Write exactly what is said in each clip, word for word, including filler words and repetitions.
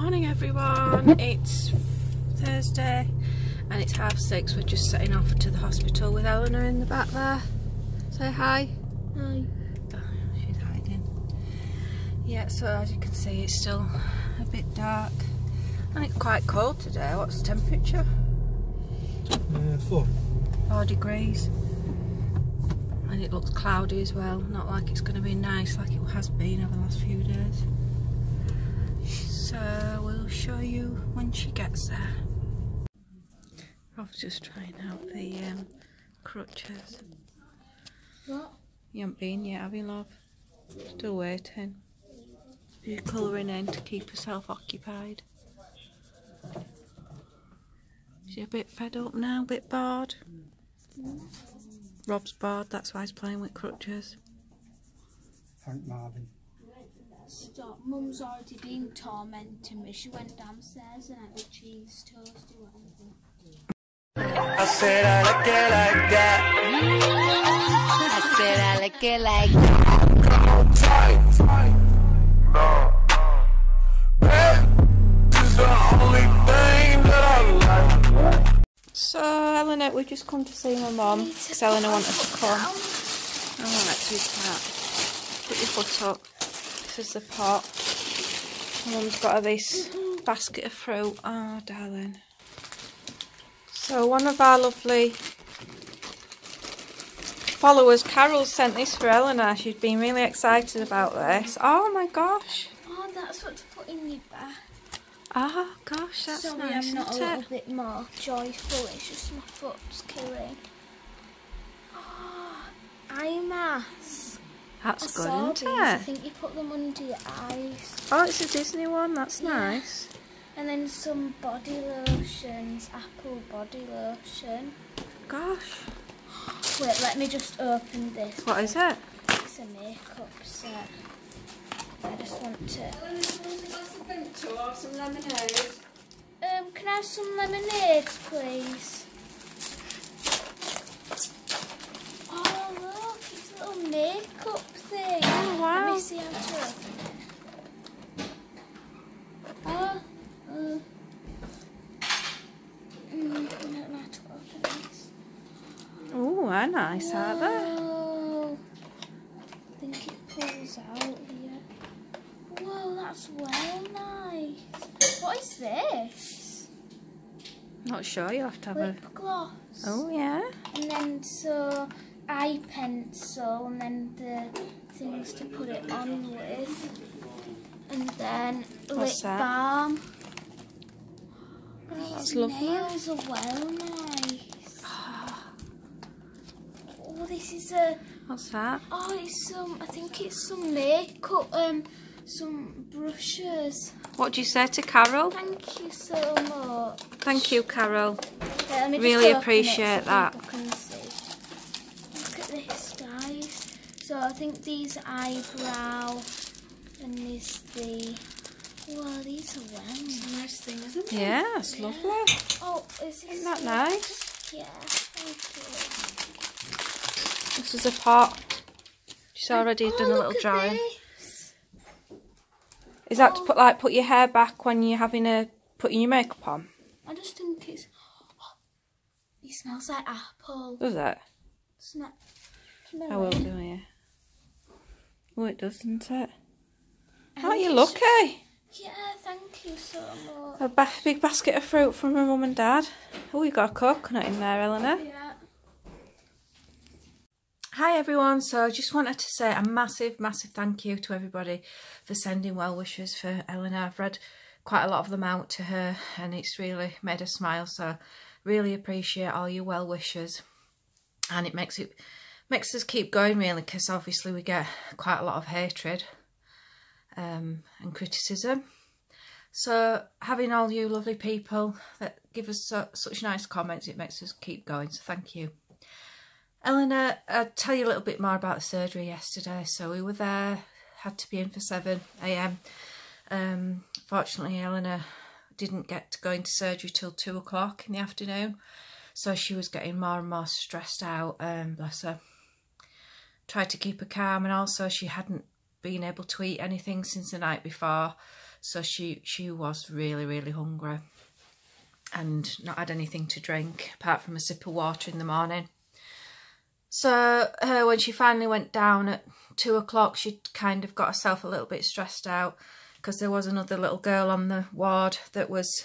Morning everyone, it's Thursday and it's half six. We're just setting off to the hospital with Eleanor in the back there. Say hi. Hi. Oh, she's hiding. Yeah, so as you can see it's still a bit dark and it's quite cold today. What's the temperature? Uh, four. Four degrees. And it looks cloudy as well, not like it's going to be nice like it has been over the last few days. So we'll show you when she gets there. Rob's just trying out the um, crutches. What? You haven't been yet, have you, love? Still waiting. She's colouring in to keep herself occupied. She's a bit fed up now, a bit bored. Rob's bored, that's why he's playing with crutches. Frank Marvin. Stop, Mum's already been tormenting me. She went downstairs and I had cheese toast or whatever. I said I like it like that. I said I like it like that. No. That is the only thing that I like. So, Eleanor, we've just come to see my mum because Eleanor wanted to come. I won't let you tap. Put your foot up. Is the pot. Mum's got this basket of fruit. Oh, darling. So one of our lovely followers, Carol, sent this for Eleanor. She's been really excited about this. Oh my gosh. Oh, that's what to put in your bath. Oh gosh, that's Sorry, nice. I'm not isn't a little it? bit more joyful. It's just my foot's killing. Oh, eye mask. That's good, isn't it? I think you put them under your eyes. Oh, it's a Disney one, that's yeah. nice. And then some body lotions, apple body lotion. Gosh. Wait, let me just open this. What is it? It's a makeup set. I just want to... Eleanor, do you want to have some Vento or some lemonade? Um, can I have some lemonade, please? Makeup thing. Oh wow. Let me see how to open it. Oh. Mm. Mm, I don't know how to open this. Oh, how nice Whoa. are they? I think it pulls out here. Whoa, that's well nice. What is this? Not sure, you have to have Lip a... gloss. Oh yeah. And then so... eye pencil and then the things to put it on with, and then What's lip that? balm. Oh, that's These lovely. nails are well nice. Oh, this is a. What's that? Oh, it's some. I think it's some makeup. Um, some brushes. What do you say to Carol? Thank you so much. Thank you, Carol. Yeah, let me really just appreciate it so that. So I think these eyebrow and this the well these are well nice. Nice thing, isn't it? Yeah, it's lovely. Oh, is this Isn't that nice? Yeah, thank you. This is a pot. She's already oh, done a little drawing. This. Is that oh. to put like put your hair back when you're having a putting your makeup on? I just think it's oh, it smells like apple. Does it? Doesn't it? I will do it. Oh, it doesn't it? Aren't oh, you lucky? Yeah, thank you so much. A ba big basket of fruit from my mum and dad. Oh, you got a coconut in there, Eleanor. Yeah. Hi everyone, so I just wanted to say a massive, massive thank you to everybody for sending well wishes for Eleanor. I've read quite a lot of them out to her and it's really made her smile, so really appreciate all your well wishes. And it makes it... makes us keep going really, because obviously we get quite a lot of hatred um, and criticism. So having all you lovely people that give us so, such nice comments, it makes us keep going, so thank you. Eleanor, I'll tell you a little bit more about the surgery yesterday. So we were there, had to be in for seven A M Um, fortunately Eleanor didn't get to go into surgery till two o'clock in the afternoon, so she was getting more and more stressed out, um, bless her. Tried to keep her calm, and also she hadn't been able to eat anything since the night before, So she she was really, really hungry and not had anything to drink apart from a sip of water in the morning. So uh, when she finally went down at two o'clock, she kind of got herself a little bit stressed out because there was another little girl on the ward that was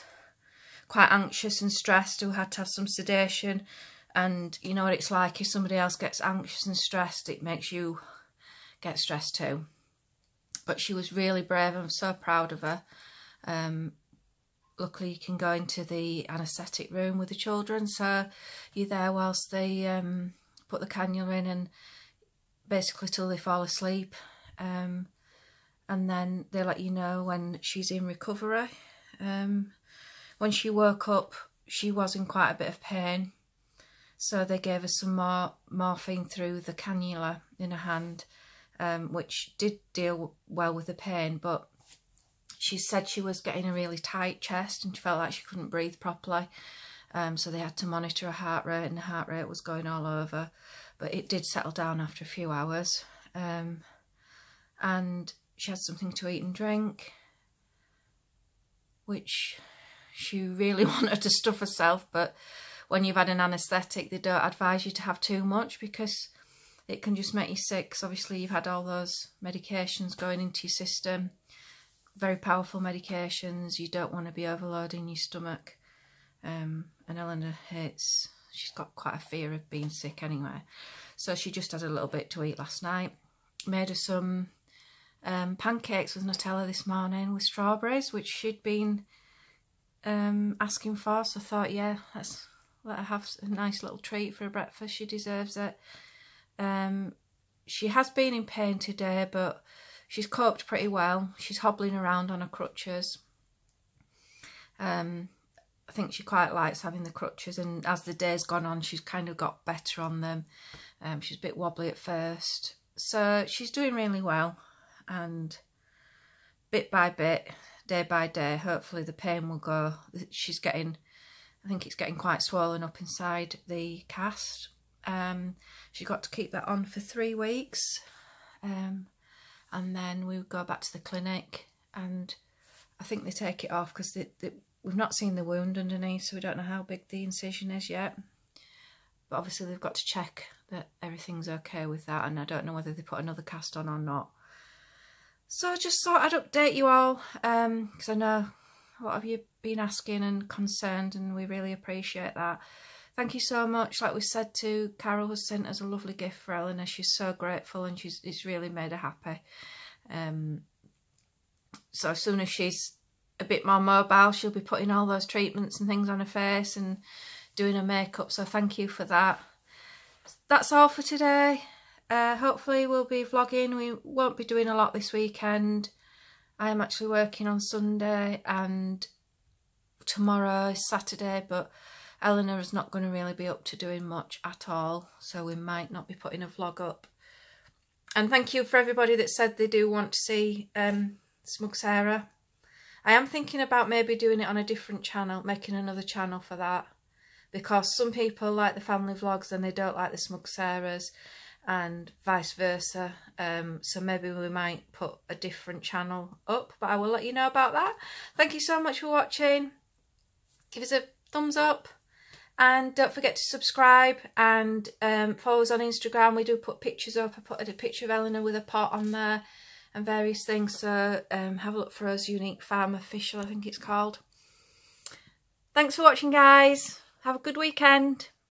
quite anxious and stressed, who had to have some sedation. And you know what it's like, if somebody else gets anxious and stressed, it makes you get stressed too. But she was really brave, and I'm so proud of her. Um, luckily you can go into the anaesthetic room with the children, so you're there whilst they um, put the cannula in, and basically till they fall asleep. Um, and then they let you know when she's in recovery. Um, when she woke up, she was in quite a bit of pain. So they gave her some more morphine through the cannula in her hand, um, which did deal well with the pain, but she said she was getting a really tight chest and she felt like she couldn't breathe properly. Um, so they had to monitor her heart rate, and the heart rate was going all over, but it did settle down after a few hours. Um, and she had something to eat and drink, which she really wanted to stuff herself, but when you've had an anaesthetic, they don't advise you to have too much because it can just make you sick. Because obviously you've had all those medications going into your system, very powerful medications. You don't want to be overloading your stomach. Um, and Eleanor hates, she's got quite a fear of being sick anyway. So she just had a little bit to eat last night. Made her some um, pancakes with Nutella this morning with strawberries, which she'd been um, asking for. So I thought, yeah, that's... let her have a nice little treat for her breakfast. She deserves it. Um, she has been in pain today, but she's coped pretty well. She's hobbling around on her crutches. Um, I think she quite likes having the crutches, and as the day's gone on, she's kind of got better on them. Um, she's a bit wobbly at first. So she's doing really well, and bit by bit, day by day, hopefully the pain will go. She's getting... I think it's getting quite swollen up inside the cast. Um, she got to keep that on for three weeks. Um, and then we would go back to the clinic, and I think they take it off because they, they, we've not seen the wound underneath, so we don't know how big the incision is yet. But obviously they've got to check that everything's okay with that, and I don't know whether they put another cast on or not. So I just thought I'd update you all, because um, I know... what have you been asking and concerned, and we really appreciate that. Thank you so much. Like we said to Carol, has sent us a lovely gift for Eleanor. She's so grateful, and she's it's really made her happy. Um, so as soon as she's a bit more mobile, she'll be putting all those treatments and things on her face and doing her makeup. So thank you for that. That's all for today. Uh, hopefully we'll be vlogging. We won't be doing a lot this weekend. I am actually working on Sunday, and tomorrow is Saturday, but Eleanor is not going to really be up to doing much at all, so we might not be putting a vlog up. And thank you for everybody that said they do want to see um, Smug Sarah. I am thinking about maybe doing it on a different channel, making another channel for that, because some people like the family vlogs and they don't like the Smug Sarahs, and vice versa. Um, so maybe we might put a different channel up, but I will let you know about that. Thank you so much for watching. Give us a thumbs up, and don't forget to subscribe and um, follow us on Instagram. We do put pictures up. I put a picture of Eleanor with a pot on there and various things, so um, have a look for us, Unique Fam Official I think it's called. Thanks for watching, guys. Have a good weekend.